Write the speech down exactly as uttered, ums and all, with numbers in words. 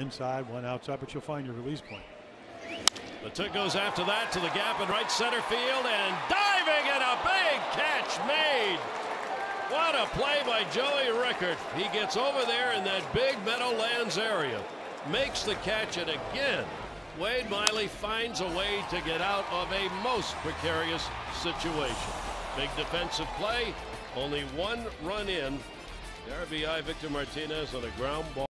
inside, one outside, but you'll find your release point. The two goes after that to the gap in right center field, and diving, and a big catch made. What a play by Joey Rickard. He gets over there in that big Meadowlands area, makes the catch, and again, Wade Miley finds a way to get out of a most precarious situation. Big defensive play, only one run in. The R B I, Victor Martinez on a ground ball.